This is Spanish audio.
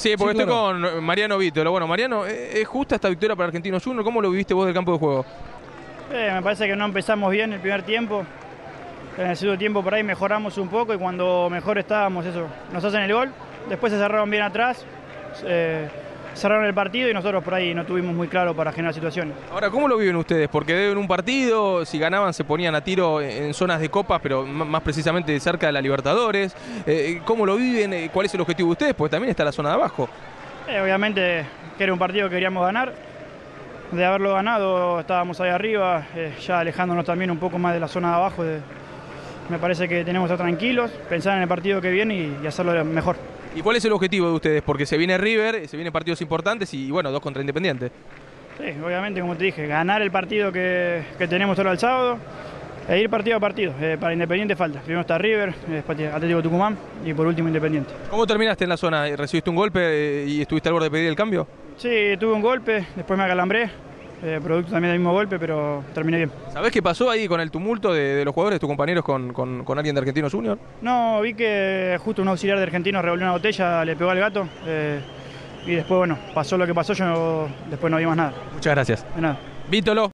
Sí, porque sí, claro. Estoy con Mariano Bíttolo. Bueno, Mariano, ¿es justa esta victoria para Argentinos Juniors? ¿Cómo lo viviste vos del campo de juego? Me parece que no empezamos bien el primer tiempo. En el segundo tiempo por ahí mejoramos un poco y cuando mejor estábamos, eso, nos hacen el gol. Después se cerraron bien atrás, cerraron el partido y nosotros por ahí no tuvimos muy claro para generar situaciones. Ahora, ¿cómo lo viven ustedes? Porque deben un partido, si ganaban se ponían a tiro en zonas de copas, pero más precisamente cerca de la Libertadores. ¿Cómo lo viven? ¿Cuál es el objetivo de ustedes? Porque también está la zona de abajo. Obviamente que era un partido que queríamos ganar. De haberlo ganado estábamos ahí arriba, ya alejándonos también un poco más de la zona de abajo. Me parece que tenemos que estar tranquilos, pensar en el partido que viene y hacerlo mejor. ¿Y cuál es el objetivo de ustedes? Porque se viene River, se vienen partidos importantes y bueno, 2 contra Independiente. Sí, obviamente, como te dije, ganar el partido que tenemos ahora el sábado e ir partido a partido. Para Independiente falta. Primero está River, después Atlético Tucumán y por último Independiente. ¿Cómo terminaste en la zona? ¿Recibiste un golpe y estuviste al borde de pedir el cambio? Sí, tuve un golpe, después me acalambré. Producto también del mismo golpe, pero terminé bien. ¿Sabés qué pasó ahí con el tumulto de los jugadores, tus compañeros, con alguien de Argentinos Juniors? No, vi que justo un auxiliar de Argentinos revolvió una botella, le pegó al gato y después, bueno, pasó lo que pasó, yo después no vi más nada. Muchas gracias. De nada. Bíttolo.